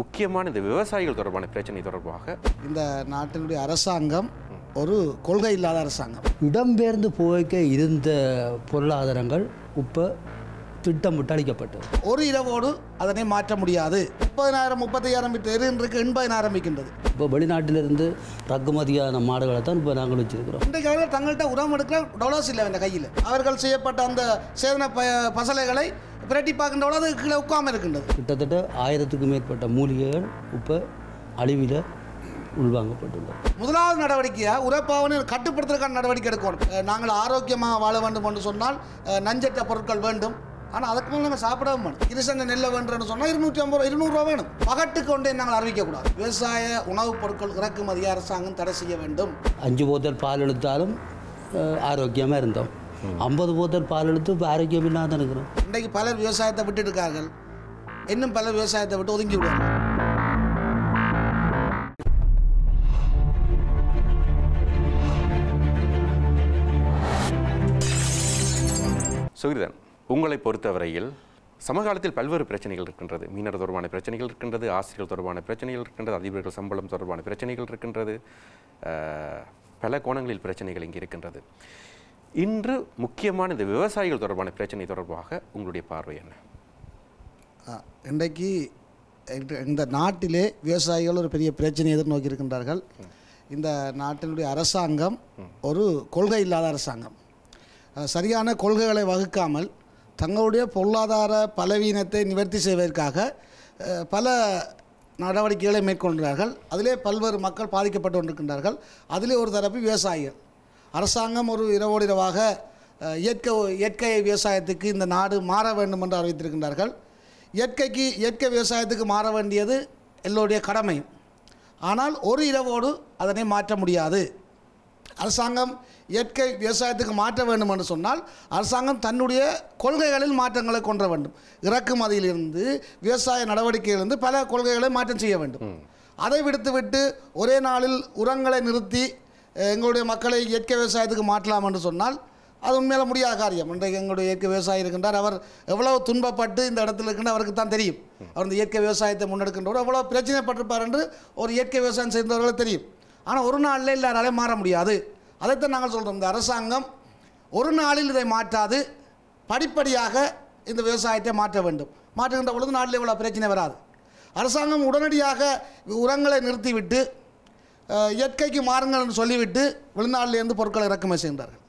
முக்கியமான இந்த விவசாயிகள் தொடர்பான பிரச்சனை தொடர்பாக இந்த நாட்டினுடைய அரசாங்கம் ஒரு கொள்கை இல்லாத அரசாங்கம். இடம்பெயர்ந்து போய்க்க இருந்த பொருளாதாரங்கள் இப்போ திட்டமிட்டு அளிக்கப்பட்டது. ஒரு இரவோடு அதனை மாற்ற முடியாது. 30,000 35,000 பேர் இன்றைக்கு 80,000 இருக்கின்றது. இப்போ வெளிநாட்டிலிருந்து ரக்குமதியான மாடுகளை தான் இப்போ நாங்கள் வச்சிருக்கிறோம். இன்றைக்கு அவர்கள் தங்கள்கிட்ட உரம் எடுக்கிற டொலர்ஸ் இல்லை என்ற கையில் அவர்கள் செய்யப்பட்ட அந்த சேதன பசலைகளை பிரட்டி பார்க்கின்றவளோ அது கீழே உட்காமல் இருக்கின்றது. கிட்டத்தட்ட 1000க்கும் மேற்பட்ட மூலிகைகள் இப்போ அழிவில் உள்வாங்கப்பட்டுள்ளது. முதலாவது நடவடிக்கையாக உரப்பாவனை கட்டுப்படுத்துவதற்கான நடவடிக்கை எடுக்கணும். நாங்கள் ஆரோக்கியமாக வாழ வேண்டும் என்று சொன்னால் நஞ்சற்ற பொருட்கள் வேண்டும். ஆனால் அதுக்கு மேலே நாங்கள் சாப்பிடவும் வேணும். இருசண்டை நெல்லை வேண்டும்னு சொன்னால் 250 ரூபா வேணும். பகட்டுக்கு ஒன்றே நாங்கள் அறிவிக்கக்கூடாது. விவசாய உணவுப் பொருட்கள் இறக்குமதியை அரசாங்கம் தடை செய்ய வேண்டும். 5 போத்தல் பால் எடுத்தாலும் ஆரோக்கியமாக இருந்தோம். 50 போத்தல் பால் எடுத்து இப்போ ஆரோக்கியம் இல்லாத இருக்கிறோம். இன்றைக்கு பலர் விவசாயத்தை விட்டு இருக்கார்கள். இன்னும் பலர் விவசாயத்தை விட்டு ஒதுங்கி விடுவார்கள். சுகிர்தன், உங்களை பொறுத்தவரையில் சமகாலத்தில் பல்வேறு பிரச்சனைகள் இருக்கின்றது. மீனவர் தொடர்பான பிரச்சனைகள் இருக்கின்றது, ஆசிரியர்கள் தொடர்பான பிரச்சனைகள் இருக்கின்றது, அதிபர்கள் சம்பளம் தொடர்பான பிரச்சனைகள் இருக்கின்றது, பல கோணங்களில் பிரச்சனைகள் இங்கே இருக்கின்றது. இன்று முக்கியமான இந்த விவசாயிகள் தொடர்பான பிரச்சனை தொடர்பாக உங்களுடைய பார்வை என்ன? இன்றைக்கு இந்த நாட்டிலே விவசாயிகள் ஒரு பெரிய பிரச்சனையை எதிர்நோக்கி இருக்கின்றார்கள். இந்த நாட்டினுடைய அரசாங்கம் ஒரு கொள்கை இல்லாத அரசாங்கம். சரியான கொள்கைகளை வகுக்காமல் தங்களுடைய பொருளாதார பலவீனத்தை நிவர்த்தி செய்வதற்காக பல நடவடிக்கைகளை மேற்கொள்கிறார்கள். அதிலே பல்வேறு மக்கள் பாதிக்கப்பட்டு கொண்டிருக்கின்றார்கள். அதிலே ஒரு தரப்பு விவசாயிகள். அரசாங்கம் ஒரு இரவோடு இரவாக இயற்கை விவசாயத்துக்கு இந்த நாடு மாற வேண்டும் என்று அறிவித்திருக்கின்றார்கள். இயற்கை விவசாயத்துக்கு மாற வேண்டியது எல்லோருடைய கடமையும். ஆனால் ஒரு இரவோடு அதனை மாற்ற முடியாது. அரசாங்கம் இயற்கை விவசாயத்துக்கு மாற்ற வேண்டும் என்று சொன்னால் அரசாங்கம் தன்னுடைய கொள்கைகளில் மாற்றங்களை கொண்டு வேண்டும். இறக்குமதியிலிருந்து விவசாய நடவடிக்கையிலிருந்து பல கொள்கைகளை மாற்றம் செய்ய வேண்டும். அதை விடுத்துவிட்டு ஒரே நாளில் உரங்களை நிறுத்தி எங்களுடைய மக்களை இயற்கை விவசாயத்துக்கு மாற்றலாம் என்று சொன்னால் அது உண்மையில முடியாத காரியம். இன்றைக்கு எங்களுடைய இயற்கை விவசாயி இருக்கின்றார். அவர் எவ்வளோ துன்பப்பட்டு இந்த இடத்துல இருக்கின்ற அவருக்கு தான் தெரியும். அவர் இந்த இயற்கை விவசாயத்தை முன்னெடுக்கின்றவர் எவ்வளோ பிரச்சனைப்பட்டிருப்பார் என்று ஒரு இயற்கை விவசாயம் செய்தவர்களுக்கு தெரியும். ஆனால் ஒரு நாளில் எல்லாராலையும் மாற முடியாது. அதைத்தான் நாங்கள் சொல்கிறோம். இந்த அரசாங்கம் ஒரு நாளில் இதை மாற்றாது படிப்படியாக இந்த விவசாயத்தை மாற்ற வேண்டும். மாற்றுகின்ற பொழுது நாட்டில் இவ்வளோ பிரச்சனை வராது. அரசாங்கம் உடனடியாக உரங்களை நிறுத்திவிட்டு இயற்கைக்கு மாறுங்கள் என்று சொல்லிவிட்டு வெளிநாட்டிலேருந்து பொருட்களை இறக்குமதி செய்கின்றார்கள்.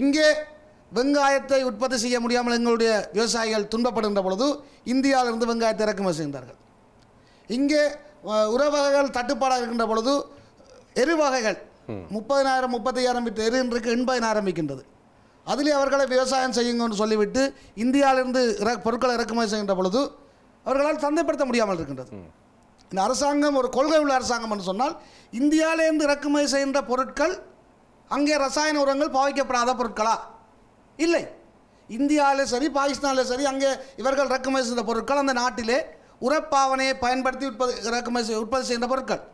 இங்கே வெங்காயத்தை உற்பத்தி செய்ய முடியாமல் எங்களுடைய விவசாயிகள் துன்பப்படுகின்ற பொழுது இந்தியாவிலிருந்து வெங்காயத்தை இறக்குமதி செய்கின்றார்கள். இங்கே உரவகைகள் தட்டுப்பாடாக இருக்கின்ற பொழுது எருவகைகள் 30,000 35,000 விட்டு எரு இன்றைக்கு 80,000 விற்கின்றது. அதிலே அவர்களை விவசாயம் செய்யுங்கன்னு சொல்லிவிட்டு இந்தியாவிலிருந்து பொருட்களை இறக்குமதி செய்கின்ற பொழுது அவர்களால் சந்தைப்படுத்த முடியாமல் இருக்கின்றது. இந்த அரசாங்கம் ஒரு கொள்கை உள்ள அரசாங்கம் என்று சொன்னால் இந்தியாவிலேருந்து இறக்குமதி செய்கின்ற பொருட்கள் அங்கே ரசாயன உரங்கள் பாவிக்கப்படாத பொருட்களா? இல்லை. இந்தியாவிலே சரி பாகிஸ்தானிலே சரி அங்கே இவர்கள் இறக்குமதி செய்கிற பொருட்கள் அந்த நாட்டிலே உரப்பாவனையை பயன்படுத்தி உற்பத்தி செய்கின்ற பொருட்கள்.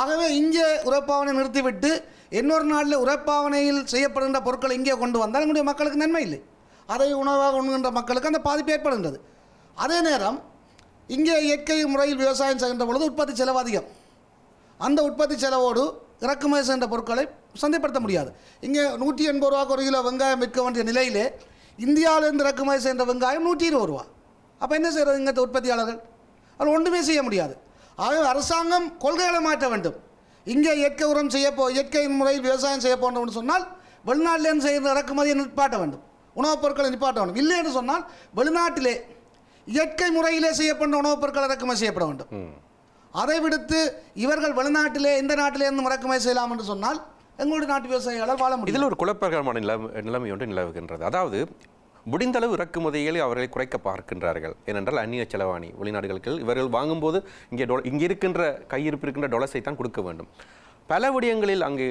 ஆகவே இங்கே உரப்பாவனை நிறுத்திவிட்டு இன்னொரு நாளில் உரப்பாவனையில் செய்யப்படுகின்ற பொருட்களை இங்கே கொண்டு வந்தால் எங்களுடைய மக்களுக்கு நன்மை இல்லை. அதை உணவாக உண்கின்ற மக்களுக்கு அந்த பாதிப்பு ஏற்படுகின்றது. அதே நேரம் இங்கே இயற்கை முறையில் விவசாயம் செய்கின்ற பொழுது உற்பத்தி செலவு அதிகம். அந்த உற்பத்தி செலவோடு இறக்குமதி செய்கின்ற பொருட்களை சந்தைப்படுத்த முடியாது. இங்கே 180 ரூபாய்க்கு ஒரு கிலோ வெங்காயம் விற்க வேண்டிய நிலையிலே இந்தியாவிலிருந்து இறக்குமதி செய்கின்ற வெங்காயம் 120 ரூபா. அப்போ என்ன செய்கிறது இங்கே உற்பத்தியாளர்கள்? அது ஒன்றுமே செய்ய முடியாது. ஆகவே அரசாங்கம் கொள்கைகளை மாற்ற வேண்டும். இங்கே இயற்கை உரம் இயற்கை முறையில் விவசாயம் செய்ய போன்றோம்னு சொன்னால் வெளிநாட்டிலேருந்து செய்கிற இறக்குமதியை நிற்பாட்ட வேண்டும். உணவுப் பொருட்களை நிற்பாட்ட வேண்டும். இல்லை என்று சொன்னால் வெளிநாட்டிலே இயற்கை முறையிலே செய்யப்பட்ட உணவுப் பொருட்கள் இறக்குமதி செய்யப்பட வேண்டும். அதை விடுத்து இவர்கள் வெளிநாட்டிலே இந்த நாட்டிலே இருந்து இறக்குமதி செய்யலாம் என்று சொன்னால் எங்களுடைய நாட்டு விவசாயிகளால் வாழ முடியும். இதில் ஒரு குழப்பகரமான நிலைமை ஒன்று நிலவுகின்றது. அதாவது முடிந்தளவு இறக்குமதிகளை அவர்களை குறைக்க பார்க்கின்றார்கள். ஏனென்றால் அந்நிய செலவாணி வெளிநாடுகளுக்கு இவர்கள் வாங்கும்போது இங்கே இருக்கின்ற கையிருப்பு இருக்கின்ற டொலர்ஸை தான் கொடுக்க வேண்டும். பல விடயங்களில் அங்கு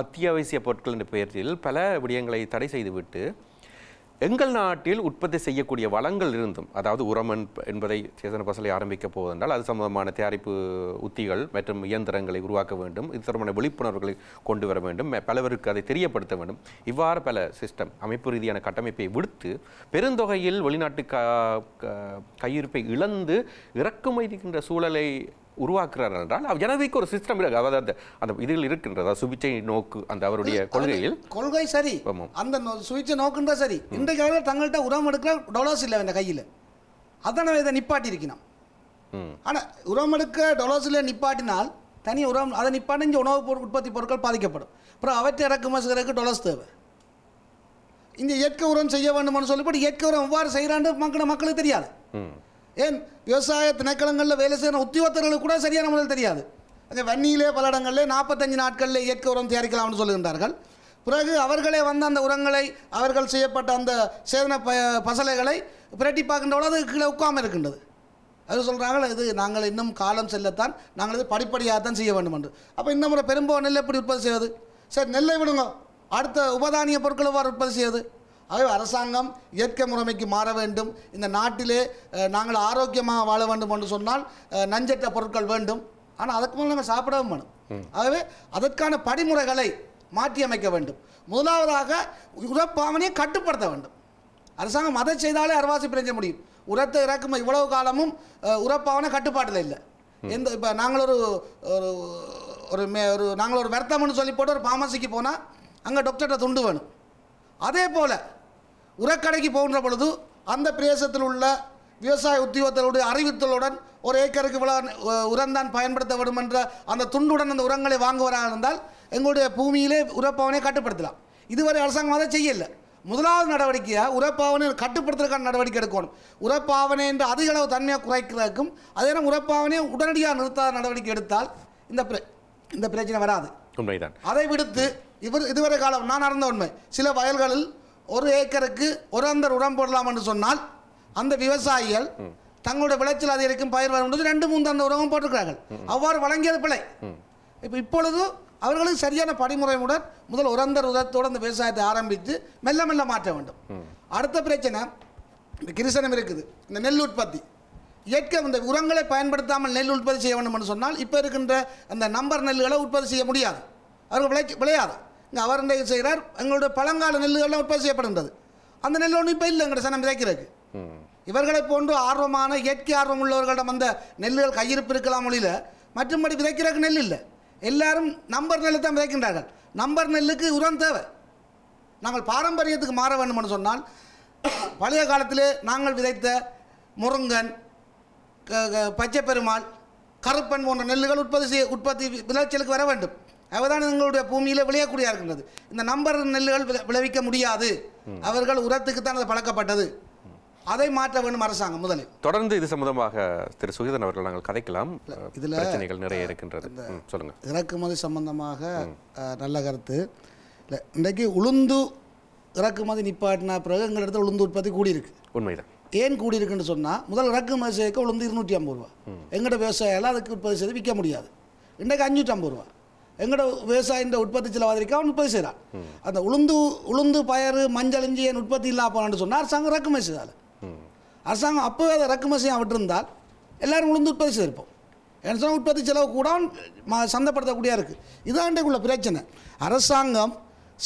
அத்தியாவசிய பொருட்கள் என்ற பெயரில் பல விடயங்களை தடை செய்துவிட்டு எங்கள் நாட்டில் உற்பத்தி செய்யக்கூடிய வளங்கள் இருந்தும் அதாவது உரம் என்பதை சேசன பசலை ஆரம்பிக்கப் போவதென்றால் அது சம்பந்தமான தயாரிப்பு உத்திகள் மற்றும் இயந்திரங்களை உருவாக்க வேண்டும், இது தொடர்பான விழிப்புணர்வுகளை கொண்டு வர வேண்டும், பலவருக்கு அதை தெரியப்படுத்த வேண்டும். இவ்வாறு பல சிஸ்டம் அமைப்பு ரீதியான கட்டமைப்பை விடுத்து பெருந்தொகையில் வெளிநாட்டு கையிருப்பை இழந்து இறக்குமதிக்கின்ற சூழலை உருவாக்குறார்கள் என்றால் அவர் ஜனதைக்கு ஒரு சிஸ்டம் இருக்கு. அதாவது அந்த இதில் இருக்கின்றதா சுபிச்சை நோக்கு அந்த அவருடைய கொள்கையில் கொள்கை சரி, அந்த சுபிச்சை நோக்குன்ற சரி. இன்றைக்கு தங்கள்கிட்ட உரம் எடுக்கிற டொலர்ஸ் இல்லை என் கையில், அதான் இதை நிப்பாட்டி இருக்கணும். ஆனால் உரம் எடுக்க டொலர்ஸ் இல்லை நிப்பாட்டினால் தனி உரம் அதை நிப்பாட்டி உணவு உற்பத்தி பொருட்கள் பாதிக்கப்படும். அப்புறம் அவற்றை இறக்குமதிக்கு டொலர்ஸ் தேவை. இந்த இயற்கை உரம் செய்ய வேண்டும்னு சொல்லிவிட்டு இயற்கை உரம் எவ்வாறு செய்கிறான்னு மக்களுக்கு தெரியாது. ஏன் விவசாய திணைக்களங்களில் வேலை செய்கிற உத்தியோகத்தர்களுக்கு கூட சரியான முறையில் தெரியாது. அந்த வன்னியிலே பல இடங்களில் 45 நாட்களில் இயற்கை உரம் தயாரிக்கலாம்னு சொல்லுகின்றார்கள். பிறகு அவர்களே வந்து அந்த உரங்களை அவர்கள் செய்யப்பட்ட அந்த சேதன பசலைகளை பிரட்டி பார்க்கின்றவளோ அது கீழே உட்காமல் இருக்கின்றது. அது சொல்கிறாங்க இது நாங்கள் இன்னும் காலம் செல்லத்தான் நாங்கள் இது படிப்படியாக தான் செய்ய வேண்டும் என்று. அப்போ இந்த முறை பெரும்போ நெல்லை எப்படி உற்பத்தி செய்வது? சரி, நெல்லை விடுங்க, அடுத்த உபதானிய பொருட்கள் எவ்வாறு உற்பத்தி செய்வது? ஆகவே அரசாங்கம் இயற்கை முறைமைக்கு மாற வேண்டும். இந்த நாட்டிலே நாங்கள் ஆரோக்கியமாக வாழ வேண்டும் என்று சொன்னால் நஞ்சற்ற பொருட்கள் வேண்டும். ஆனால் அதுக்கு மேலே நாங்கள் சாப்பிடவும் வேணும். ஆகவே அதற்கான படிமுறைகளை மாற்றியமைக்க வேண்டும். முதலாவதாக உரப்பாவனையை கட்டுப்படுத்த வேண்டும். அரசாங்கம் அதை செய்தாலே அரைவாசி பிரிஞ்ச முடியும். உரத்தை இறக்கும் இவ்வளவு காலமும் உரப்பாவனை கட்டுப்பாட்டில் இல்லை. எந்த இப்போ நாங்கள் ஒரு வருத்தம்னு சொல்லி போட்டு ஒரு ஃபார்மசிக்கு போனால் அங்கே டாக்டர்கிட்ட துண்டு வேணும். அதே போல் உரக்கடைக்கு போகின்ற பொழுது அந்த பிரதேசத்தில் உள்ள விவசாய உத்தியோகத்தருடைய அறிவித்தலுடன் ஒரு ஏக்கருக்கு இவ்வளோ உரம்தான் பயன்படுத்த வேண்டும் என்ற அந்த துண்டுடன் அந்த உரங்களை வாங்குவதாக இருந்தால் எங்களுடைய பூமியிலே உரப்பாவனை கட்டுப்படுத்தலாம். இதுவரை அரசாங்கம் அதை செய்யலை. முதலாவது நடவடிக்கையாக உரப்பாவனை கட்டுப்படுத்துவதற்கான நடவடிக்கை எடுக்கணும். உரப்பாவனை என்ற அதிக அளவு தன்மையாக குறைக்கிறதுக்கும் அதே நேரம் உரப்பாவனையை உடனடியாக நிறுத்தாத நடவடிக்கை எடுத்தால் இந்த பிரச்சனை வராது. உண்மைதான். அதை விடுத்து இதுவரை காலம் நான் அறிந்த உண்மை, சில வயல்களில் ஒரு ஏக்கருக்கு ஒரு அந்த உரம் போடலாம் என்று சொன்னால் அந்த விவசாயிகள் தங்களுடைய விளைச்சல் அதிகரிக்கும் பயிர் வரும் 2-3 உரமும் போட்டிருக்கிறார்கள். அவ்வாறு வழங்கியது பிழை. இப்போ இப்பொழுது அவர்களுக்கு சரியான படிமுறையுடன் முதல் உரந்தர் உரத்தோடு அந்த விவசாயத்தை ஆரம்பித்து மெல்ல மெல்ல மாற்ற வேண்டும். அடுத்த பிரச்சனை இந்த கிரிசனம் இருக்குது. இந்த நெல் உற்பத்தி இயற்கை இந்த உரங்களை பயன்படுத்தாமல் நெல் உற்பத்தி செய்ய வேண்டும் என்று சொன்னால் இப்போ இருக்கின்ற அந்த நம்பர் நெல்லுகளை உற்பத்தி செய்ய முடியாது. அவர்கள் விளையாது. இங்கே அவர் இன்றைக்கு செய்கிறார் எங்களுடைய பழங்கால நெல்லுகள்லாம் உற்பத்தி செய்யப்படுகின்றது. அந்த நெல் ஒன்று இப்போ இல்லை எங்கள்கிட்ட சனம் விதைக்கிறதுக்கு. இவர்களை போன்று ஆர்வமான இயற்கை ஆர்வம் உள்ளவர்களிடம் அந்த நெல்லுகள் கையிருப்பு இருக்கலாம் மொழியில், மற்றும்படி விதைக்கிறதுக்கு நெல் இல்லை. எல்லாரும் நம்பர் நெல் தான் விதைக்கின்றார்கள். நம்பர் நெல்லுக்கு உரம் தேவை. நாங்கள் பாரம்பரியத்துக்கு மாற வேண்டும்னு சொன்னால் பழைய காலத்திலே நாங்கள் விதைத்த முருங்கன், பச்சை பெருமாள், கருப்பன் போன்ற நெல்லுகள் உற்பத்தி விளைச்சலுக்கு வர வேண்டும். அவதான் எங்களுடைய பூமியில் விளையக்கூடிய இருக்கின்றது. இந்த நம்பர் நெல்லுகள் விளைவிக்க முடியாது. அவர்கள் உரத்துக்கு தான் அது பழக்கப்பட்டது. அதை மாற்ற வேண்டும் அரசாங்கம் முதலில். தொடர்ந்து இது சம்பந்தமாக திரு சுகிதன் அவர்கள் நாங்கள் கதைக்கலாம். இதில் பிரச்சனைகள் நிறைய இருக்கின்றது. சொல்லுங்கள். இறக்குமதி சம்பந்தமாக நல்ல கருத்து. இல்லை, இன்றைக்கு உளுந்து இறக்குமதி நிப்பாட்டினா பிறகு எங்கள் இடத்துல உளுந்து உற்பத்தி கூடியிருக்கு. உண்மைதான். ஏன் கூடியிருக்குன்னு சொன்னால் முதல் இறக்குமதி செய்ய உளுந்து 250 ரூபா. எங்களோட விவசாயிகள் அதுக்கு உற்பத்தி செய்து விற்க முடியாது. இன்றைக்கு 550 ரூபா. எங்களோட விவசாயின்ற உற்பத்தி செலவாதிரிக்கு அவன் உற்பத்தி செய்கிறான். அந்த உளுந்து பயறு மஞ்சள் இஞ்சி என் உற்பத்தி இல்லாமல் போனான்னு சொன்னால் அரசாங்கம் இறக்குமதி செய்தால் அரசாங்கம் அப்போவே அதை இறக்குமதி செய்ய விட்டுருந்தால் எல்லோரும் உளுந்து உற்பத்தி செய்திருப்போம். என்ன சொன்னால் உற்பத்தி செலவு கூட சந்தைப்படுத்தக்கூடிய இருக்குது. இதாண்டைக்குள்ள பிரச்சனை. அரசாங்கம்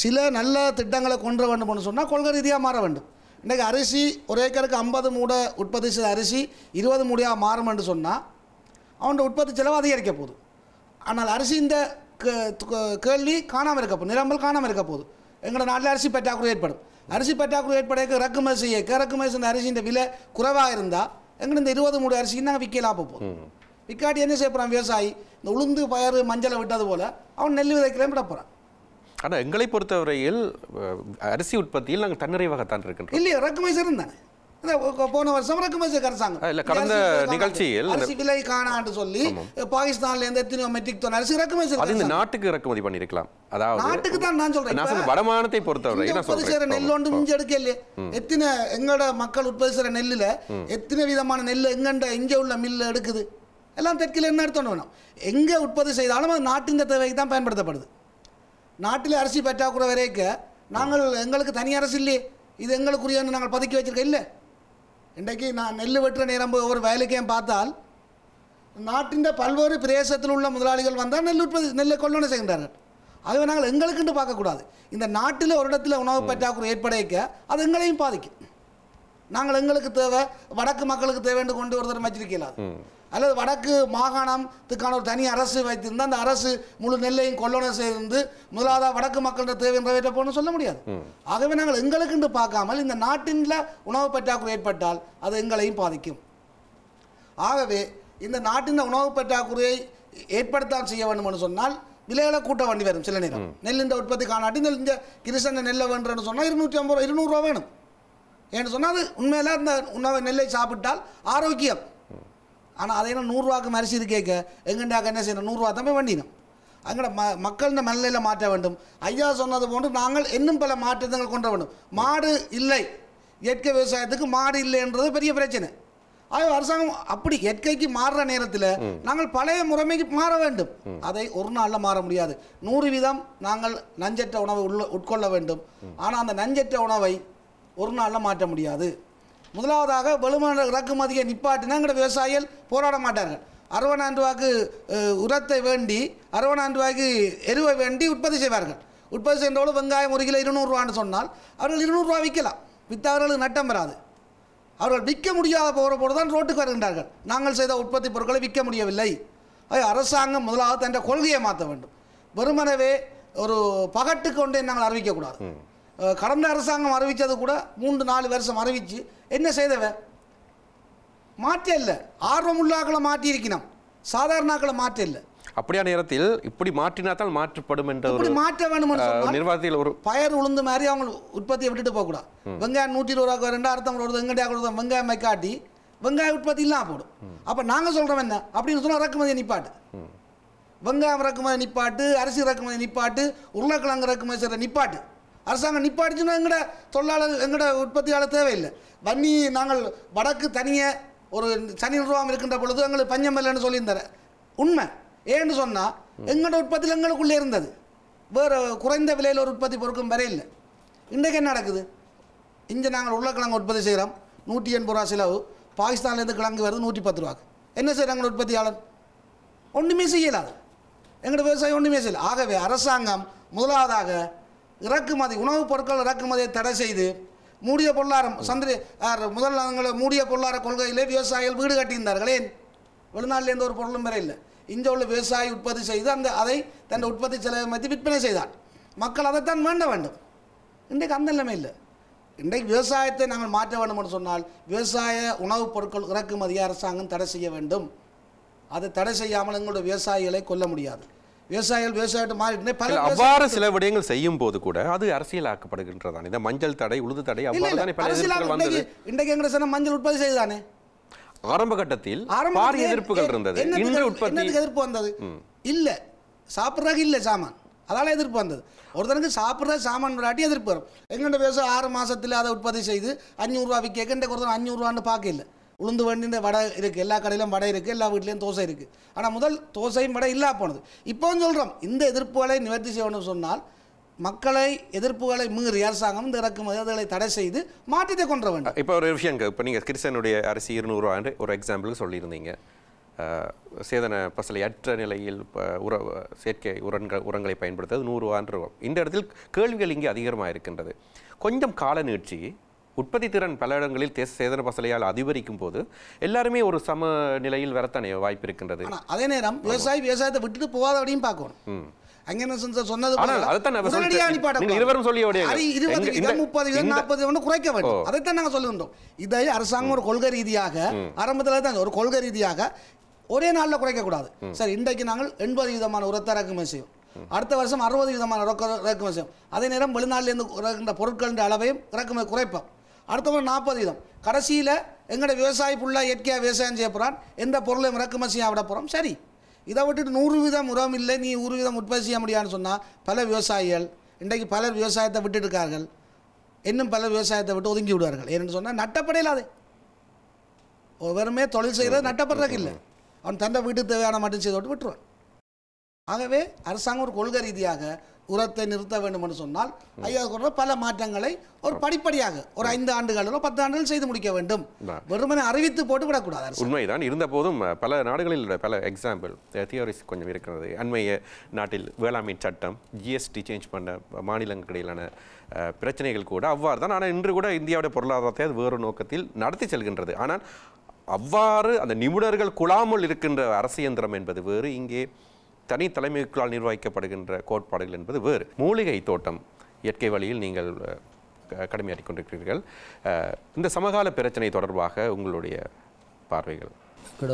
சில நல்ல திட்டங்களை கொண்டு வேண்டும்னு சொன்னால் கொள்கை ரீதியாக மாற வேண்டும். இன்றைக்கு அரிசி ஒரு ஏக்கருக்கு 50 மூடை உற்பத்தி செய்த அரிசி 20 மூடையாக மாறும் என்று சொன்னால் அவனோட உற்பத்தி செலவு அதிகரிக்க போகுது. ஆனால் அரிசி இந்த கேள்வி காணாமல் இருக்க போகுது. நிரம்பல் காணாமல் இருக்க போகுது. எங்களோட நாட்டில் அரிசி பற்றாக்குறை ஏற்படும். அரிசி பற்றாக்குறை ஏற்படைக்க இறக்குமதி செய்ய இறக்குமதி செஞ்ச அரிசி இந்த விலை குறைவாக இருந்தால் எங்களுக்கு இந்த 20 மூடை அரிசிக்கு நாங்கள் விற்கலாம் போகும். விற்காட்டி என்ன செய்ய போகிறான் விவசாயி? இந்த உளுந்து பயறு மஞ்சளை விட்டது போல் அவன் நெல் விதைக்கிறேன் விட போகிறான். ஆனால் எங்களை பொறுத்தவரையில் அரிசி உற்பத்தியில் நாங்கள் தன்னிறைவாகத்தான் இருக்கின்றோம். இல்லை, இறக்குமதி செய்யிருந்தானே போன வருஷம் இறக்குமதி அரசாங்கம் கடந்த நிகழ்ச்சியில் அரிசி விலை காணான்னு சொல்லி பாகிஸ்தான்ல இருந்து எத்தனையோ மெட்ரிக் டன் அரிசி இறக்குமதி செய்யலாம். நாட்டுக்கு இறக்குமதி பண்ணிருக்கலாம். அதாவது நாட்டுக்கு தான் நான் சொல்றேன். வடமானத்தை பொறுத்தவரை உற்பத்தி செய்யற நெல் ஒன்று மிஞ்சி எடுக்க இல்லையே. எத்தனை எங்களோட மக்கள் உற்பத்தி செய்யற நெல்லுல எத்தனை விதமான நெல் எங்கண்ட இங்கே உள்ள மில்லு எடுக்குது. எல்லாம் தெற்கில் என்ன எடுத்தோன்னு வேணும். எங்கே உற்பத்தி செய்தாலும் அது நாட்டின் தேவைக்கு தான் பயன்படுத்தப்படுது. நாட்டில் அரிசி பற்றாக்குறை வரைக்க நாங்கள் எங்களுக்கு தனி அரசு இல்லையே. इतना पदक वचर इंकी ना नैल वेट नेरब और वयल्क पाता नाटि पल्वर प्रदेश मुद्दा वह नैल नैल को आगे पाककूड़ा नाटिल और उपाक अभी बाधिक नाव वड़क मकुतर वजह अल वाणा तनि मुझे नैल मुद्दा वड़क मेवेपा आगे पाकाम नाटि उपाटा अभी बाधिक आगे नाट उपाटा विले कूट वी वो सब नेर नैल उत्पत्ति का कृष्ण नैल वे इरूटी इरूर रूप वे उन्मेल उन्न नैल सापिटा आरोक्यम आना नूर रूप की मरीसी कैसे नूर रूप तमें वंडीन अगर मकल मेल माट इन पल माक विवसाय प्रच्न आगे அரசாங்க அப்படி எட்கைக்கு மாற நேரத்துல நாங்கள் பழைய முறைமைக்கு மாற வேண்டும் அதை ஒரு நாள்ல மாற முடியாது 100% நாங்கள் நஞ்சற்ற உணவை உட்கொள்ள வேண்டும் ஆனா அந்த நஞ்சற்ற உணவை ஒரு நாள்ல மாற்ற முடியாது முதலாவதாக வலுமான இறக்குமதியை நிப்பாட்டினாங்கட வியாபாரிகள் போராட மாட்டார்கள் 60000 ரூபாய்க்கு உரத்தை வேண்டி 60000 ரூபாய்க்கு எருவை வேண்டி உற்பத்தி செய்வார்கள் உற்பத்தி செய்றவங்க வெங்காயம் 1 கிலோ 200 ரூபாய்னு சொன்னால் அவர்கள் 200 ரூபாய் விக்கலாம் வித்தவர்களுக்கு நட்டம் வராது அவர்கள் விற்க முடியாதபோது ரோட்டுக்கு வருகிறார்கள் நாங்கள் செய்த உற்பத்தி பொருட்களை விற்க முடியவில்லை அரசாங்கம் முதலாக தன்னுடைய கொள்கையை மாற்ற வேண்டும் வெறுமனவே ஒரு பகட்டு கொண்டு நாங்கள் அறிவிக்க கூடாது கடந்த அரசாங்கம் அறிவிச்சது கூட 3-4 வருஷம் அறிவிச்சு என்ன செய்தவே மாற்ற இல்ல ஆர்வமுள்ளவங்கள மாற்றி இருக்கணும் சாதாரணக்கள மாற்ற இல்ல அப்படியே நேரத்தில் இப்படி மாற்றினாதால் மாற்றப்படும் என்ற ஒரு இப்படி மாற்ற வேணும்னு சொன்னா நிர்வாகத்தில் ஒரு பயர் உளுந்து மாதிரி அவங்க உற்பத்தியை விட்டுட்டு போக கூடாது வெங்காயம் 120 ரூபாய்க்கு வரேன்னா அர்த்தம் ஒரு எங்கடா கொடுத்தா வெங்காயமே காட்டி வெங்காய உற்பத்தி இல்ல போடு அப்ப நாங்க சொல்றோம் என்ன அப்படி சொன்னா ரக்குமதி நிப்பாட்டு வெங்காயம் ரக்குமதி நிப்பாட்டு அரிசி ரக்குமதி நிப்பாட்டு உருளைக்கிழங்கு ரக்குமதி நிப்பாட்டு அரசாங்கம் நிப்பாட்டுச்சுன்னா எங்கட தொழிலாளர் எங்கட உற்பத்தியாளர் தேவை இல்ல வன்னி நாங்கள் வடக்கு தனியே ஒரு சனி நிர்வாகம் இருக்கின்ற பொழுது எங்க பஞ்சம் இல்லன்னு சொல்லிந்தாரு உண்மை ஏன்னு சொன்னா எங்கட உற்பத்தி எங்களுக்குள்ள இருந்தது வேற குறைந்த விலையில ஒரு உற்பத்தி பொருட்கள் வர இல்ல இன்னைக்கு என்ன நடக்குது இங்க நாங்கள் உருளைக்கிழங்கு உற்பத்தி செய்றோம் 180 ரூபாய் செலவு பாகிஸ்தான்ல இருந்து கிழங்கு வருது 110 ரூபாய்க்கு என்ன செய்றாங்க உற்பத்தியாளர் ஒண்ணுமே செய்யல எங்கட வியாபாரி ஒண்ணுமே செய்யல ஆகவே அரசாங்கம் முதலாவதாக இறக்குமதி உணவு பொருட்கள் இறக்குமதியை தடை செய்து மூடிய பொருளாரம் சந்திரி முதலாளர்கள் மூடிய பொருளார கொள்கையிலே வியாபாரிகள் வீடு கட்டியிருந்தார்களே வெளிநாட்டில இருந்து ஒரு பொருளும் வர இல்ல इंज विवसाय उत्पत्ति तेज उत्पत्ति से विपने मकलता इंक अंद इंकी विवसायते विवसाय उणुपी அரசாங்கம் तड़े तड़े விவசாயிகளை கொல்ல முடியாது விவசாயிகள் விவசாயிட்ட மாறிட்டே பல அபார சில விடயங்கள் செய்யும்போது கூட அது அரசியலாக்கப்படுகின்றதானே இந்த மஞ்சள் தடை உளுது தடை அபார தானே பல அரசியல் வந்தது இன்றைக்கு எங்கசன மஞ்சள் உற்பத்தி செய்தானே ஆரம்ப கட்டத்தில் பாரிய எதிர்ப்புகள் இருந்தது இன்று உற்பத்தி எதிர்ப்பு வந்தது இல்ல சாப்பிறதுக்கு இல்ல சாமான் அதால எதிர்ப்பு வந்தது ஒருதனுக்கு சாப்பிற சாமான் விராட்டி எதிர்ப்பு வரும் எங்கண்ட விவசாய 6 மாசத்துல அதை உற்பத்தி செய்து 500 ரூபாய்க்கு கேக்கண்ட ஒருதன் 500 ரூபான்னு பாக்க இல்ல உளுந்து வண்டின வடை இருக்கு எல்லா கடையிலும் வடை இருக்கு எல்லா வீட்லயும் தோசை இருக்கு ஆனா முதல் தோசையும் வடை இல்ல போனது இப்போவும் சொல்றோம் இந்த எதிர்ப்புகளை நிவர்த்தி செய்யணும்னு சொன்னால் மக்களை எதிர்ப்புகளை மீறி அரசாங்கம் இந்த இறக்குமதிகளை தடை செய்து மாற்றிட கொன்ற வேண்டும் இப்போ ஒரு விஷயம் இப்போ நீங்க கிறிஸ்டியனுடைய அரிசி 200 ரூபாய் ஒரு எக்ஸாம்பிள் சொல்லி இருந்தீங்க சேதன பசலை அற்ற நிலையில் செயற்கை உரங்களை பயன்படுத்துவது 100 ரூபாய் இந்த இடத்தில் கேள்விகள் இங்கே அதிகமாக இருக்கின்றது கொஞ்சம் கால நீட்சி उत्पत्ति तिरन पल सेदन पसलियाल अधिकरिक्कुम्पोधु एल्लारुमे ओरु सम निलैयिल वरत्ताने वायिप्पु इरुक्किरदु आना अधे नेरम विवसायी विवसायत्तै विट्टुट्टु पोगादवडियुम पाक्कणुम अंगेन सोन्नदु पोल अदत्तान नींगा इरुवरुम सोल्लियोडे अदु 20 30 40 ओन्न कुरैक्क वेण्डुम अदत्तान नांगा सोल्लुगिरोम इदै அரசாங்கம் ओरु कोल्गै रीतियाग आरंभत्तुल तान ओरु कोल्गै रीतियाग ओरे नाळ्ल कुरैक्क कूडादु सर इंदैक्कु नांगल 80 विधमान उरत्तै इरक्कुमति सेय्योम அடுத்த வருஷம் 60 விதமான இறக்குமதி செய்வோம் அதே நேரம் வெளிநாட்டில இருந்து இறக்குற பொருட்களின் அளவையும் இறக்குமதி குறைப்போம் அடுத்த வருஷம் 40 விதம் கடைசியில எங்கட வியாபாரி புள்ள ஏற்கே வியாபாரம் செய்யப்றான் எந்த பொருளையும் இறக்குமதி செய்ய விட போறோம் சரி இத விட்டுட்டு 100 விதம் உரம் இல்லை நீ 100 விதம் உற்பத்தி செய்ய முடியான்னு சொன்னா பல வியாபாரிகள் இன்னைக்கு பல வியாபாரத்தை விட்டுட்டு இருக்கார்கள் இன்னும் பல வியாபாரத்தை விட்டு ஒதுங்கி விடுவார்கள் ஏன்னு சொன்னா நட்டப்படையலாதே ஒவ்வொருமே தொழில் செய்யறது நட்டப்படுறதுக்கு இல்ல அவன் தன்ன வீட்டுக்கு தேவையான மட்டும் செய்து விட்டுடுவான் ஆகவே அரசாங்கம் ஒரு கொள்கை ரீதியாக உரத்தை நிறுத்த வேண்டும் என்று சொன்னால் ஐயா சொல்ற பல மாற்றங்களை ஒரு படிப்படியாக ஒரு 5 ஆண்டுகளோ 10 ஆண்டுகள் செய்து முடிக்க வேண்டும். வெறுமனே அறிவித்து போட்டு விட கூடாது. உண்மைதான். இருந்தபோதும் பல நாடுகளில் பல எக்ஸாம்பிள் தியரிஸ் கொஞ்சம் இருக்கிறது. அண்மைய நாட்டில் வேளாண்மை சட்டம் ஜிஎஸ்டி சேஞ்ச் பண்ண மாநிலங்களிலான பிரச்சனைகள் கூட அவ்வாறு தான். ஆனால் இன்று கூட இந்தியாவுடைய பொருளாதாரத்தை அது வேறு நோக்கத்தில் நடத்தி செல்கின்றது. ஆனால் அவ்வாறு அந்த நிபுணர்கள் குழாமல் இருக்கின்ற அரசியந்திரம் என்பது வேறு, இங்கே தனி தலைமைக்குள்ளால் நிர்வகிக்கப்படுகின்ற கோட்பாடுகள் என்பது வேறு. மூலிகை தோட்டம் இயற்கை வழியில் நீங்கள் கடுமையாற்றி கொண்டிருக்கிறீர்கள். இந்த சமகால பிரச்சனை தொடர்பாக உங்களுடைய பார்வைகள்? எங்கட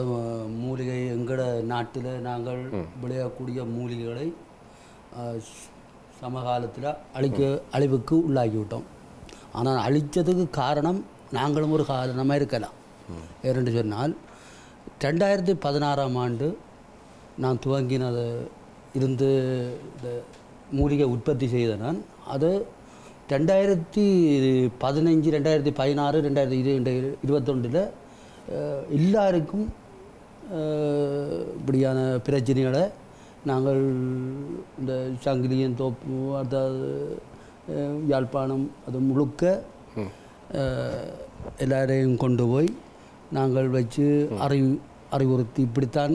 மூலிகை எங்கட நாட்டில் நாங்கள் விளையக்கூடிய மூலிகைகளை சமகாலத்தில் அழிவுக்கு உள்ளாகிவிட்டோம். ஆனால் அழித்ததுக்கு காரணம் நாங்களும் ஒரு காரணமாக இருக்கலாம். ஏனென்று சொன்னால் 2016 ஆண்டு நான் துவங்கினது இருந்து மூலிகை உற்பத்தி செய்த நான் அது 2015 2016 2021 எல்லாருக்கும் இப்படியான பிரச்சனைகளை நாங்கள் இந்த சங்கிலியன் தோப்பு அதாவது யாழ்ப்பாணம் அது முழுக்க எல்லாரையும் கொண்டு போய் நாங்கள் வச்சு அறிவுறுத்தி இப்படித்தான்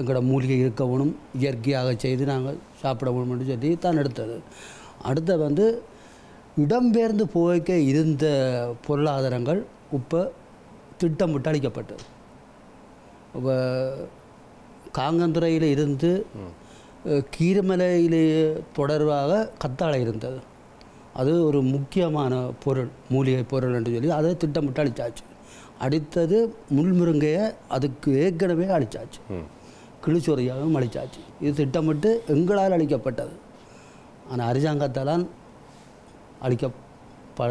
எங்களோட மூலிகை இருக்கணும், இயற்கையாக செய்து நாங்கள் சாப்பிடணும் என்று சொல்லி தான் எடுத்தது. அடுத்த இடம்பெயர்ந்து போய்க்க இருந்த பொருளாதாரங்கள் இப்போ திட்டமிட்டு அளிக்கப்பட்டது. இப்போ காங்கந்துறையில் இருந்து கீரமலையிலே தொடர்பாக கத்தாழை இருந்தது. அது ஒரு முக்கியமான பொருள், மூலிகை பொருள் என்று சொல்லி அதை திட்டமிட்டு அழிச்சாச்சு. அடுத்தது முள்முருங்கையை அதுக்கு ஏற்கனவே அழிச்சாச்சு, கிளிச்சொறையாகவும் அழிச்சாச்சு. இது திட்டமிட்டு எங்களால் அழிக்கப்பட்டது. ஆனால் அரசாங்கத்தால் அழிக்கப்பட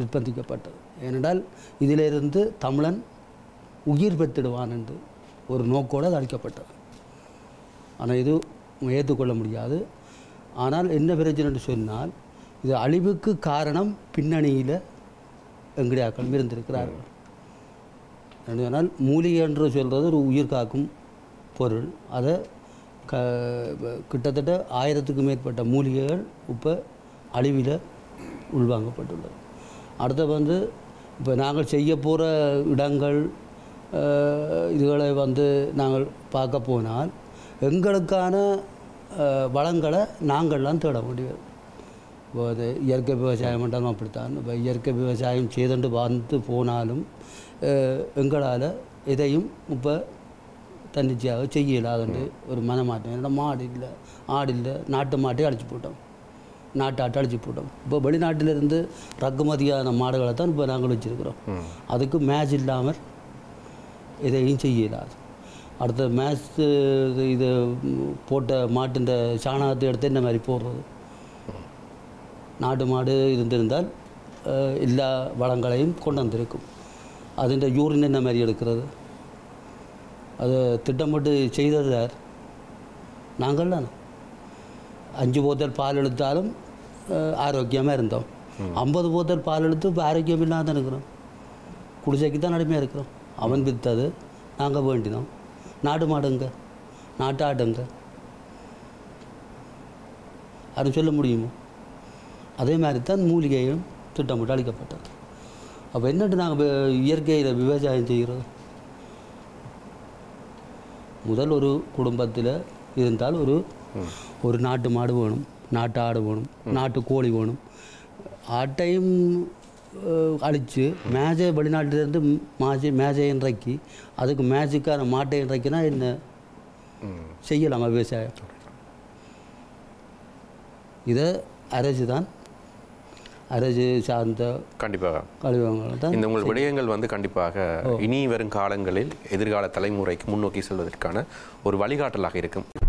நிர்பந்திக்கப்பட்டது. ஏனென்றால் இதிலிருந்து தமிழன் உயிர் பெற்றிடுவான் என்று ஒரு நோக்கோடு அது அழிக்கப்பட்டது. ஆனால் இது ஏற்றுக்கொள்ள முடியாது. ஆனால் என்ன பிரச்சனை என்று சொன்னால் இது அழிவுக்கு காரணம் பின்னணியில் எங்கடியாக்கள் இருந்திருக்கிறார்கள். என்று சொன்னால் மூலிகை என்று சொல்கிறது ஒரு உயிர் காக்கும் பொருள். அதை கிட்டத்தட்ட 1000க்கும் மேற்பட்ட மூலிகைகள் இப்போ அழிவில் உள்வாங்கப்பட்டுள்ளது. அடுத்த இப்போ நாங்கள் செய்ய போகிற இடங்கள் இதுகளை நாங்கள் பார்க்க போனால் எங்களுக்கான வளங்களை நாங்கள்லாம் தேட முடியாது. இப்போ அது இயற்கை விவசாயம் என்றாலும் அப்படித்தான். இப்போ இயற்கை விவசாயம் செய்துண்டு வந்து போனாலும் எங்களால் இதையும் இப்போ தன்னிச்சையாக செய்யலாதுண்டு ஒரு மனமாட்டம். என்னோட ஆடு இல்லை, நாட்டு மாட்டே அழிச்சு போட்டோம், நாட்டாட்டை அழிச்சு போட்டோம். இப்போ வெளிநாட்டிலிருந்து ரக்குமதியான மாடுகளை தான் இப்போ நாங்கள் வச்சுருக்கிறோம். அதுக்கு மேட்ச் இல்லாமல் இதையும் செய்யலாது. அடுத்த மேட்ச் இது போட்ட மாட்டுன்ற சாணத்தை எடுத்து இந்த மாதிரி போடுறது. நாட்டு மாடு இருந்திருந்தால் எல்லா வளங்களையும் கொண்டு வந்திருக்கும். அதுன்ற யூரின் இந்த மாதிரி எடுக்கிறது அது திட்டமிட்டு செய்தது யார்? நாங்கள் தானே. 5 போத்தல் பால் எடுத்தாலும் ஆரோக்கியமாக இருந்தோம். 50 போத்தல் பால் எடுத்து இப்போ ஆரோக்கியம் இல்லாமல் தான் இருக்கிறோம். குடிசைக்கு தான் நடுமையாக இருக்கிறோம். அவன் வித்தது நாங்கள் வேண்டினோம். நாடு மாடுங்க, நாட்டாடுங்க யாரும் சொல்ல முடியுமோ? அதே மாதிரி தான் மூலிகையும் திட்டமிட்டு அளிக்கப்பட்டது. அப்போ என்னட்டு நாங்கள் இயற்கையில் விவசாயம் செய்கிறோம். முதல் ஒரு குடும்பத்தில் இருந்தால் ஒரு நாட்டு மாடு வேணும், நாட்டு ஆடு வேணும், நாட்டு கோழி வேணும். ஆட்டையும் அழித்து மேஜை வெளிநாட்டிலேருந்து மேஜையை இறக்கி அதுக்கு மேஜைக்கான மாட்டை இறக்கினா என்ன செய்யலாமா விவசாயம்? இதை அரசு தான் அரசு சார்ந்த கண்டிப்பாக இந்த உங்கள் விடயங்கள் கண்டிப்பாக இனி வரும் காலங்களில் எதிர்கால தலைமுறைக்கு முன்னோக்கி செல்வதற்கான ஒரு வழிகாட்டலாக இருக்கும்.